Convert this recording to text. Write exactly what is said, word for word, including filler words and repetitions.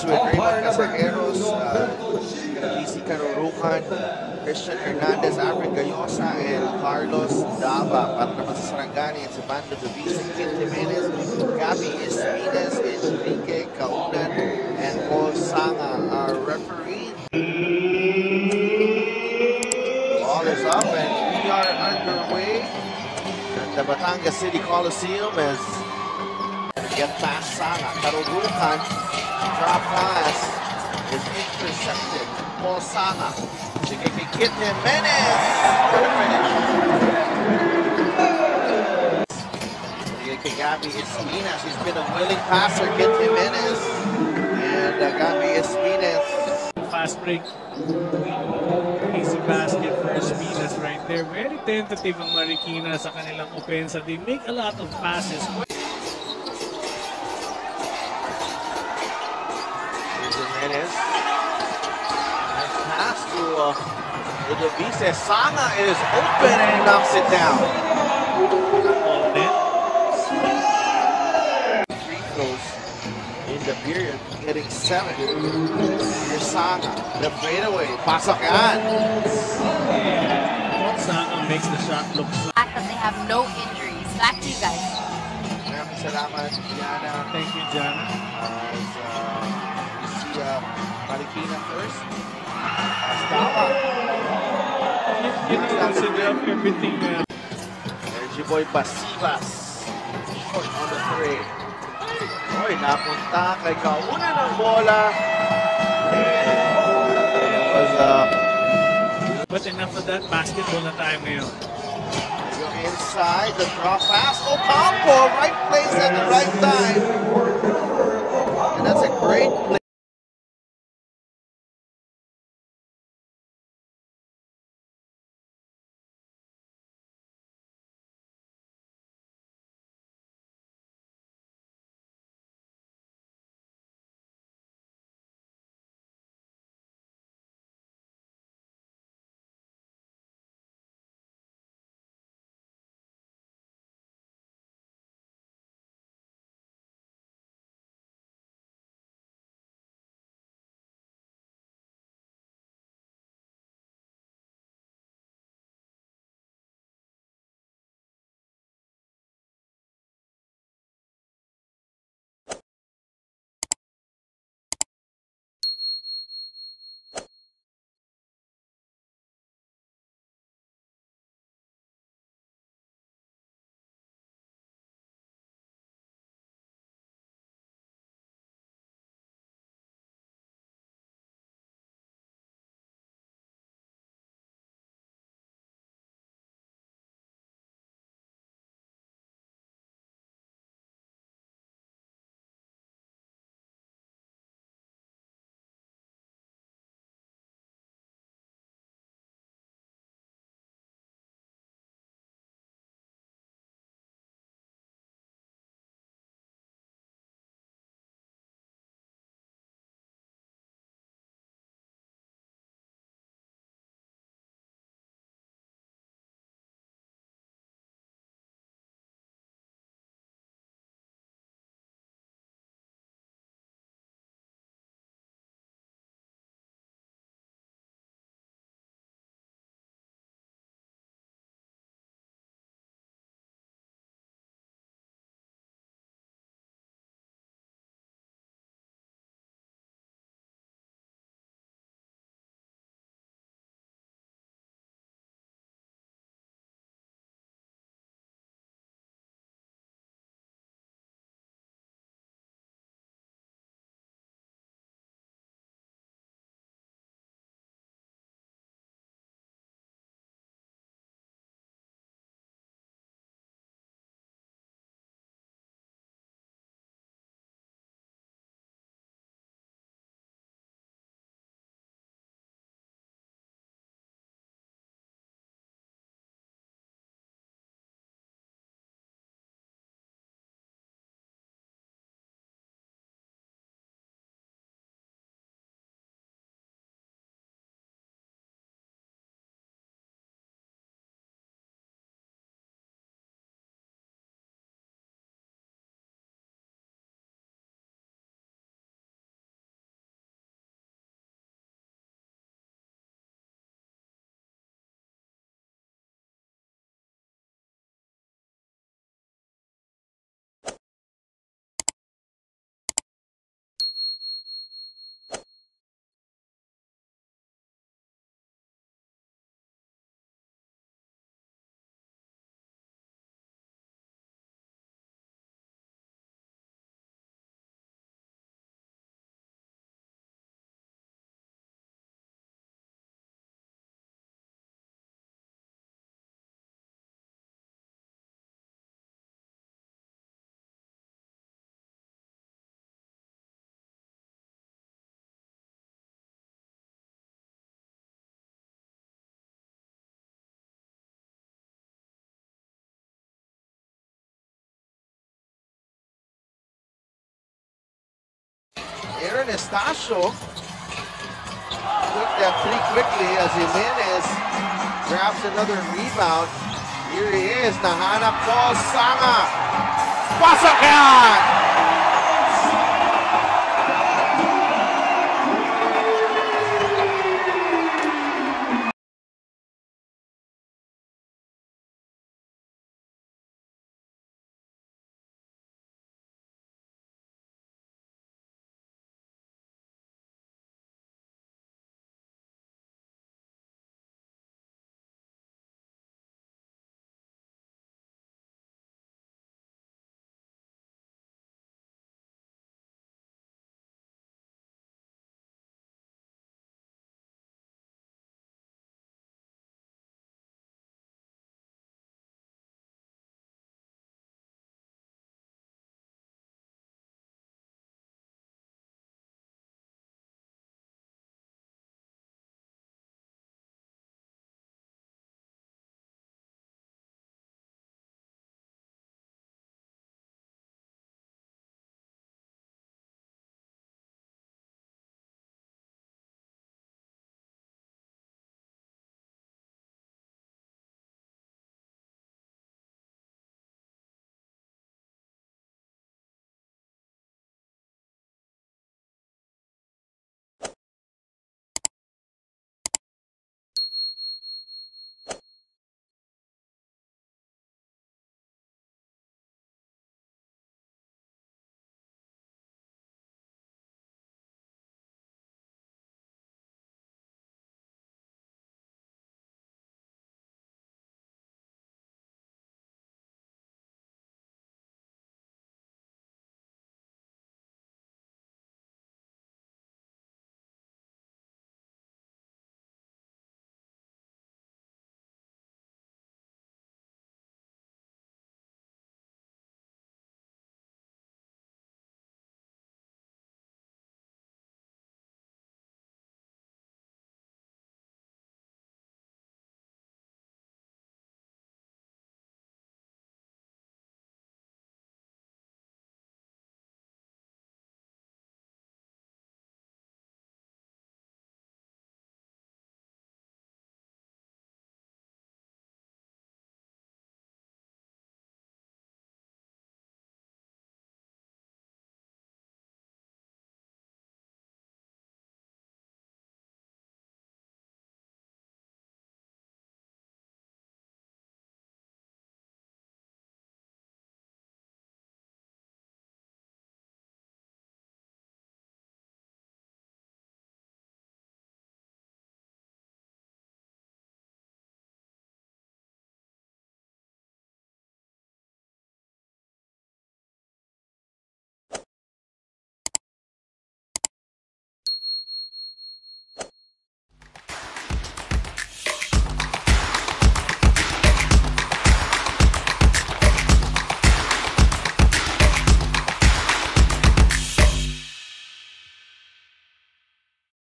It's with Rima Casagueros, uh, Izzy Carurujan, Christian Hernandez, Avery Gayosa, and Carlos Daba. Patramasasarangani, it's Evandro Davies, K Y T Jimenez, Gabi Estacio, H B K, Kaunan, and Paul Sanga. Our referee. Ball is up, and we are underway at the Batanga City Coliseum as get past Sanga. Carurujan, drop pass is intercepted. Paul Sanga to K Y T Jimenez. Good finish. Gabi Estacio, she's been a willing passer. K Y T Jimenez and uh, Gabi Estacio. Fast break. Easy basket for Estacio right there. Very tentative ang Marikina sa kanilang opensa. They make a lot of passes. Jimenez. Nice pass to uh, the Davies. Sanga is open and knocks it down. Free throws in the period, hitting seven. Here's Sanga. The fadeaway. Pasakan. Yeah. Sanga makes the shot look. The fact that they have no injuries. Back to you guys. Maraming salamat, Jana. Thank you, Jana. Uh, Uh, Marikina first. You, you know, consider everything. Uh... There's your boy Basivas. Short on the three. Boy, napunta kay Kaunan ng bola. It was uh... But enough of that, basketball na tayo ngayon. You're inside the drop pass. Okamoto, right place at the right time. And that's a great play. Estacio took that pretty quickly as Jimenez grabs another rebound. Here he is, nahanap Paul Sanga. Pasok yan!